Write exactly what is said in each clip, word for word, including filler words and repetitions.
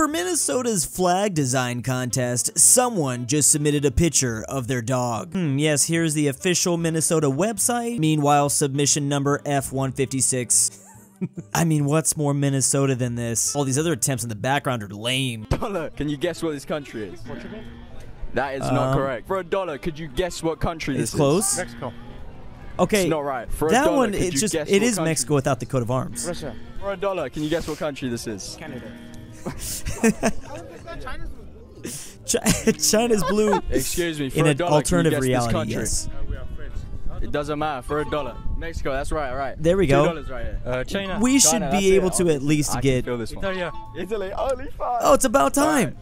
For Minnesota's flag design contest, someone just submitted a picture of their dog. Hmm, yes, here's the official Minnesota website. Meanwhile, submission number F one fifty-six. I mean, what's more Minnesota than this? All these other attempts in the background are lame. Dollar, can you guess what this country is? Portugal? That is um, not correct. For a dollar, could you guess what country this is? It's close. Mexico. Okay, it's not right. For that a dollar, one, could it's you just, guess it is country? Mexico without the coat of arms. Russia. For a dollar, can you guess what country this is? Canada. China's blue. Excuse me. For in a dollar, an alternative can you guess reality, this country? Yes. It doesn't matter. For a dollar, Mexico. That's right. Right. There we go. Two dollars right here. Uh, China. We should China, be able it. to at least I get. Feel this one. Italy. Italy. Only five. Oh, it's about time.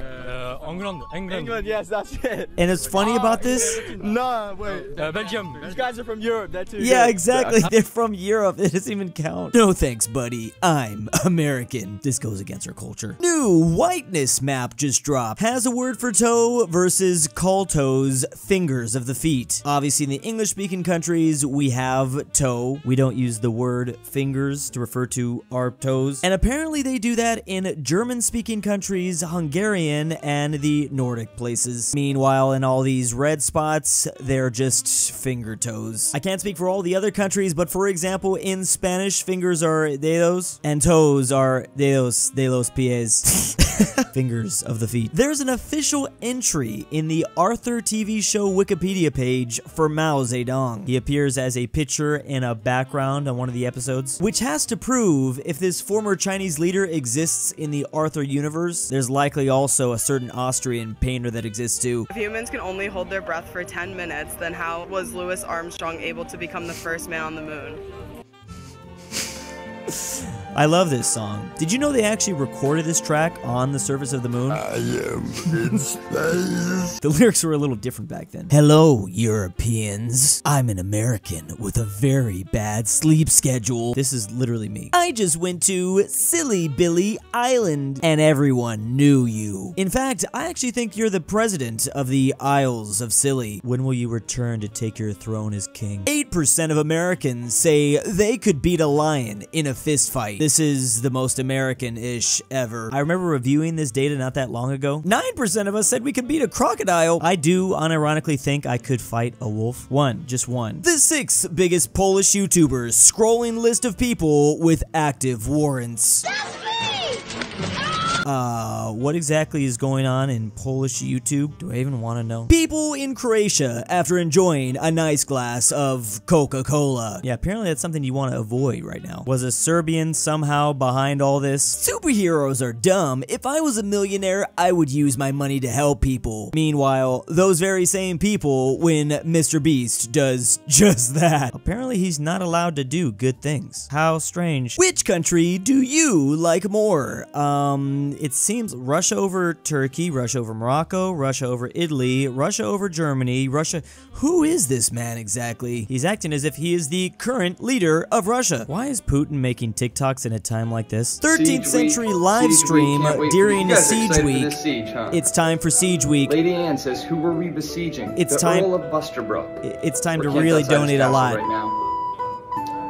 Uh, England. England. England. Yes, that's it. And it's funny oh, about this. No, wait. Uh, Belgium. These guys are from Europe. That too. Yeah, good. Exactly. They're from Europe. It doesn't even count. No thanks, buddy. I'm American. This goes against our culture. New whiteness map just dropped. Has a word for toe versus call toes fingers of the feet. Obviously, in the English-speaking countries, we have toe. We don't use the word fingers to refer to our toes. And apparently, they do that in German-speaking countries, Hungarian, and the Nordic places. Meanwhile, in all these red spots, they're just finger toes. I can't speak for all the other countries, but for example, in Spanish, fingers are dedos and toes are dedos de los pies. Fingers of the feet. There's an official entry in the Arthur T V show Wikipedia page for Mao Zedong. He appears as a picture in a background on one of the episodes, which has to prove if this former Chinese leader exists in the Arthur universe. There's likely also a certain Austrian painter that exists too. If humans can only hold their breath for ten minutes, then how was Louis Armstrong able to become the first man on the moon? I love this song. Did you know they actually recorded this track on the surface of the moon? I am in space. The lyrics were a little different back then. Hello, Europeans. I'm an American with a very bad sleep schedule. This is literally me. I just went to Silly Billy Island and everyone knew you. In fact, I actually think you're the president of the Isles of Scilly. When will you return to take your throne as king? eight percent of Americans say they could beat a lion in a fist fight. This is the most American-ish ever. I remember reviewing this data not that long ago. nine percent of us said we could beat a crocodile. I do unironically think I could fight a wolf. One, just one. The sixth biggest Polish YouTuber, scrolling list of people with active warrants. That's me! Ah! Uh, what exactly is going on in Polish YouTube? Do I even want to know? People in Croatia after enjoying a nice glass of Coca-Cola. Yeah, apparently that's something you want to avoid right now. Was a Serbian somehow behind all this? Superheroes are dumb. If I was a millionaire, I would use my money to help people. Meanwhile, those very same people when Mister Beast does just that. Apparently he's not allowed to do good things. How strange. Which country do you like more? Um, it seems Russia over Turkey, Russia over Morocco, Russia over Italy, Russia over Germany, Russia... Who is this man exactly? He's acting as if he is the current leader of Russia. Why is Putin making TikToks in a time like this? thirteenth century live stream during Siege Week. Siege, huh? It's time for Siege Week. Lady Anne says, who were we besieging? It's the time... Earl of Busterbrook. It's time we're to really donate a lot. Right now.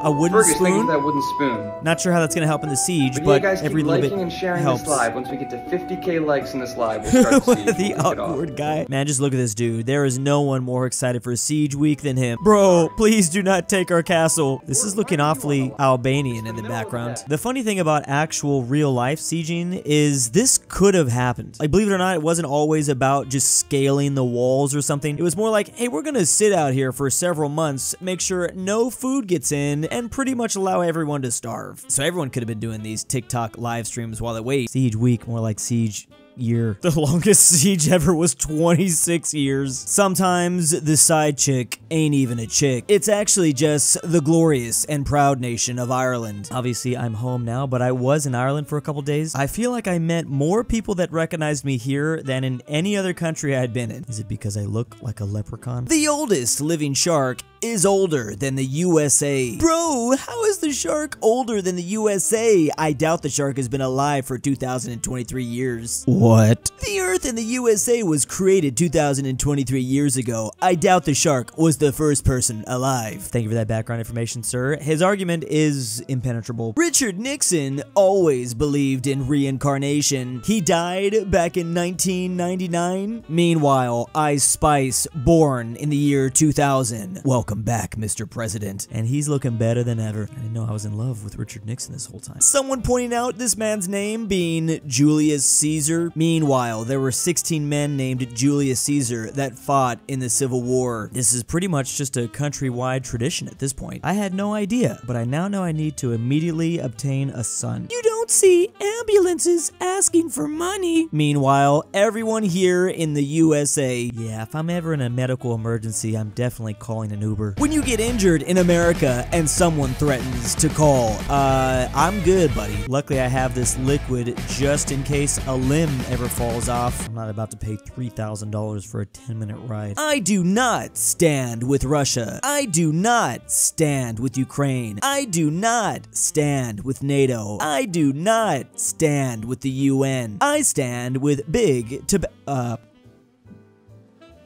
A wooden Fergus, spoon? That wooden spoon. Not sure how that's going to help in the siege, but, but guys every little bit and sharing helps. This live. Once we get to fifty K likes in this live, we'll start the siege. The awkward guy. Man, just look at this dude. There is no one more excited for Siege Week than him. Bro, please do not take our castle. This is looking awfully Albanian in the background. The funny thing about actual real life sieging is this could have happened. Like, believe it or not, it wasn't always about just scaling the walls or something. It was more like, hey, we're going to sit out here for several months, make sure no food gets in, and pretty much allow everyone to starve. So everyone could have been doing these TikTok live streams while they wait. Siege Week, more like Siege Year. The longest siege ever was twenty-six years. Sometimes the side chick ain't even a chick. It's actually just the glorious and proud nation of Ireland. Obviously, I'm home now, but I was in Ireland for a couple days. I feel like I met more people that recognized me here than in any other country I'd been in. Is it because I look like a leprechaun? The oldest living shark is older than the U S A. Bro, how is the shark older than the U S A? I doubt the shark has been alive for two thousand twenty-three years. What? The Earth and the U S A was created two thousand twenty-three years ago. I doubt the shark was the first person alive. Thank you for that background information, sir. His argument is impenetrable. Richard Nixon always believed in reincarnation. He died back in nineteen ninety-nine. Meanwhile, Ice Spice, born in the year two thousand. Welcome back, Mister President. And he's looking better than ever. I didn't know I was in love with Richard Nixon this whole time. Someone pointing out this man's name being Julius Caesar. Meanwhile, there were sixteen men named Julius Caesar that fought in the Civil War. This is pretty much just a countrywide tradition at this point. I had no idea, but I now know I need to immediately obtain a son. You don't see ambulances asking for money. Meanwhile, everyone here in the U S A. Yeah, if I'm ever in a medical emergency, I'm definitely calling an Uber. When you get injured in America and someone threatens to call, uh, I'm good, buddy. Luckily, I have this liquid just in case a limb ever falls off. I'm not about to pay three thousand dollars for a ten minute ride. I do not stand with Russia. I do not stand with Ukraine. I do not stand with NATO. I do not stand with the U N. I stand with big to uh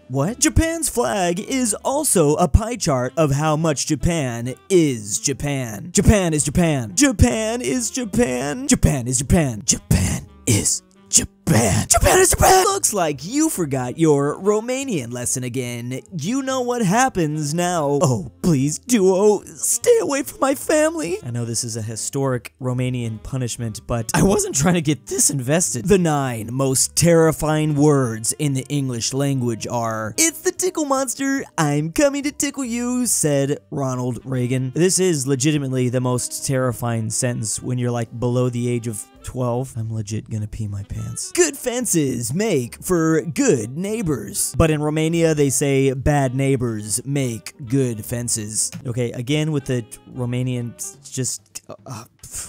What? Japan's flag is also a pie chart of how much Japan is Japan. Japan is Japan. Japan is Japan. Japan is Japan. Japan is Japan. Japan is Japan! Looks like you forgot your Romanian lesson again. You know what happens now. Oh, please, Duo, stay away from my family. I know this is a historic Romanian punishment, but I wasn't trying to get this invested. The nine most terrifying words in the English language are, "It's the tickle monster, I'm coming to tickle you," said Ronald Reagan. This is legitimately the most terrifying sentence when you're like below the age of twelve. I'm legit gonna pee my pants. Good fences make for good neighbors. But in Romania, they say bad neighbors make good fences. Okay, again with the Romanian, just... Uh, uh,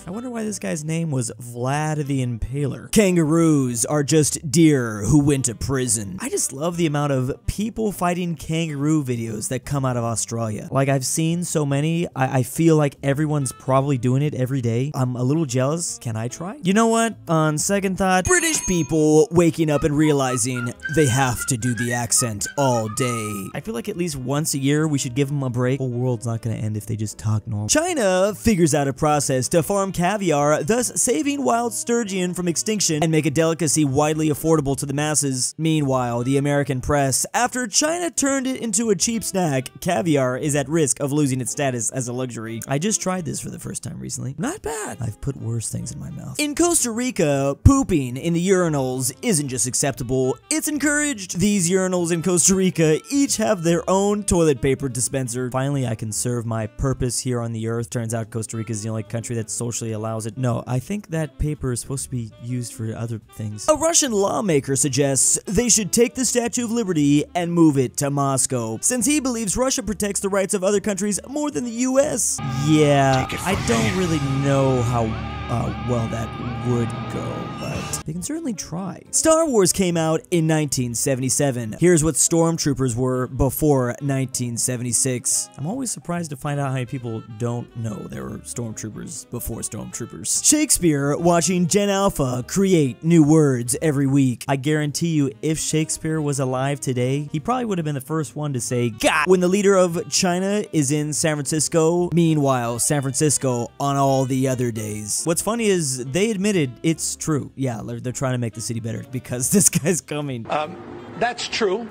I wonder why this guy's name was Vlad the Impaler. Kangaroos are just deer who went to prison. I just love the amount of people fighting kangaroo videos that come out of Australia. Like, I've seen so many, I, I feel like everyone's probably doing it every day. I'm a little jealous. Can I try? You know what? On second thought, British people waking up and realizing they have to do the accent all day. I feel like at least once a year we should give them a break. The whole world's not gonna end if they just talk normal. China figures out a process to farm caviar, thus saving wild sturgeon from extinction and make a delicacy widely affordable to the masses. Meanwhile, the American press, after China turned it into a cheap snack, caviar is at risk of losing its status as a luxury. I just tried this for the first time recently. Not bad. I've put worse things in my mouth. In Costa Rica, pooping in the urinals isn't just acceptable, it's encouraged. These urinals in Costa Rica each have their own toilet paper dispenser. Finally, I can serve my purpose here on the earth. Turns out Costa Rica is the only country that's socially allows it. No, I think that paper is supposed to be used for other things. A Russian lawmaker suggests they should take the Statue of Liberty and move it to Moscow, since he believes Russia protects the rights of other countries more than the U S. Yeah, I don't really know how uh, well that would go, but they can certainly try. Star Wars came out in nineteen seventy-seven. Here's what stormtroopers were before nineteen seventy-six. I'm always surprised to find out how many people don't know there were stormtroopers before stormtroopers. Shakespeare watching Gen Alpha create new words every week. I guarantee you, if Shakespeare was alive today, he probably would have been the first one to say "God" when the leader of China is in San Francisco. Meanwhile, San Francisco on all the other days. What's funny is they admitted it's true. Yeah, they're trying to make the city better because this guy's coming. Um, that's true.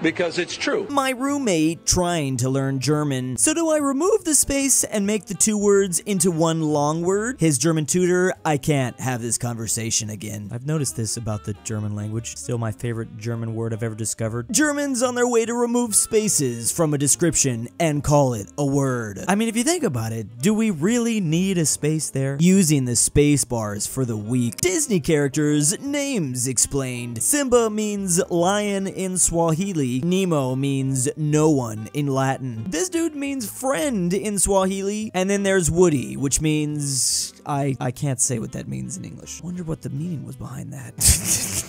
Because it's true. My roommate trying to learn German. So do I remove the space and make the two words into one long word? His German tutor, I can't have this conversation again. I've noticed this about the German language. Still my favorite German word I've ever discovered. Germans on their way to remove spaces from a description and call it a word. I mean, if you think about it, do we really need a space there? Using the space bars for the weak. Disney characters' names explained. Simba means lion in Swahili. Swahili, Nemo means no one in Latin. This dude means friend in Swahili. And then there's Woody, which means... I, I can't say what that means in English. Wonder what the meaning was behind that.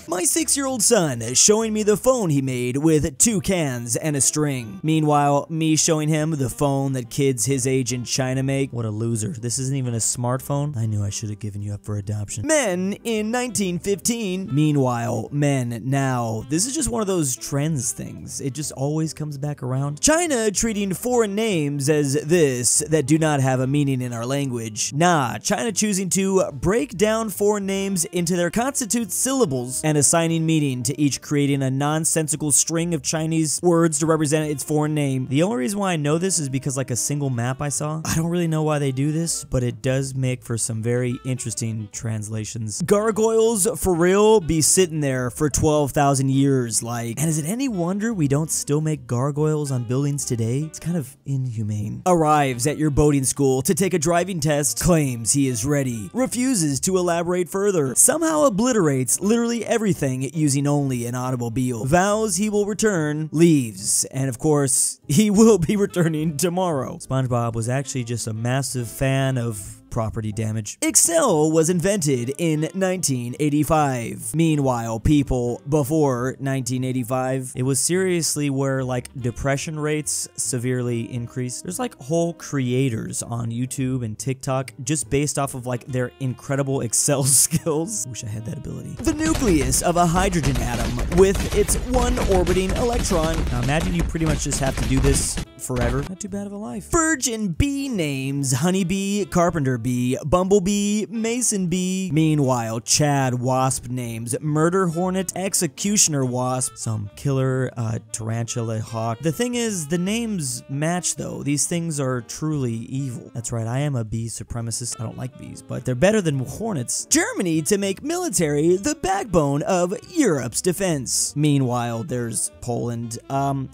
My six-year-old son is showing me the phone he made with two cans and a string. Meanwhile, me showing him the phone that kids his age in China make. What a loser. This isn't even a smartphone. I knew I should have given you up for adoption. Men in nineteen fifteen. Meanwhile, men now. This is just one of those trends things. It just always comes back around. China treating foreign names as this that do not have a meaning in our language. Nah, China choosing to break down foreign names into their constituent syllables and assigning meaning to each, creating a nonsensical string of Chinese words to represent its foreign name. The only reason why I know this is because like a single map I saw. I don't really know why they do this, but it does make for some very interesting translations. Gargoyles for real be sitting there for twelve thousand years like, and is it any wonder we don't still make gargoyles on buildings today? It's kind of inhumane. Arrives at your boating school to take a driving test, claims he is ready, refuses to elaborate further, somehow obliterates literally everything using only an automobile, vows he will return, leaves, and of course, he will be returning tomorrow. SpongeBob was actually just a massive fan of property damage. Excel was invented in nineteen eighty-five. Meanwhile, people before nineteen eighty-five, it was seriously where like depression rates severely increased. There's like whole creators on YouTube and TikTok just based off of like their incredible Excel skills. Wish I had that ability. The nucleus of a hydrogen atom with its one orbiting electron. Now imagine you pretty much just have to do this forever. Not too bad of a life. Virgin bee names, honeybee, carpenter bee, bumblebee, mason bee. Meanwhile, Chad wasp names, murder hornet, executioner wasp, some killer uh, tarantula hawk. The thing is, the names match though. These things are truly evil. That's right, I am a bee supremacist. I don't like bees, but they're better than hornets. Germany to make military the backbone of Europe's defense. Meanwhile, there's Poland. Um...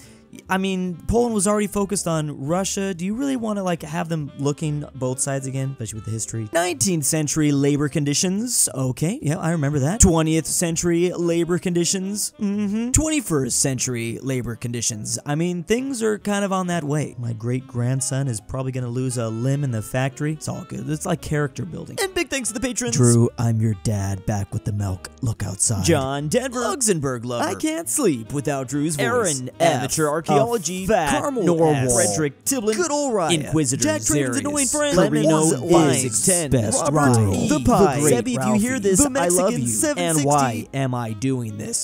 I mean, Poland was already focused on Russia. Do you really want to, like, have them looking both sides again? Especially with the history. nineteenth century labor conditions. Okay, yeah, I remember that. twentieth century labor conditions. Mm-hmm. twenty-first century labor conditions. I mean, things are kind of on that way. My great-grandson is probably going to lose a limb in the factory. It's all good. It's like character building. And big thanks to the patrons. Drew, I'm your dad, back with the milk. Look outside. John Denver. Luxembourg lover. I can't sleep without Drew's voice. Aaron F. Amateur artist. Archaeology, Carmel, Norwalk, Frederick Tiblin, Good Ol' Ryan, Inquisitor, Jack Triton's annoying friend, Lemons, ten, Robert, Ryan, e, The Pie, Zebby, if you hear this, I love you, and why am I doing this?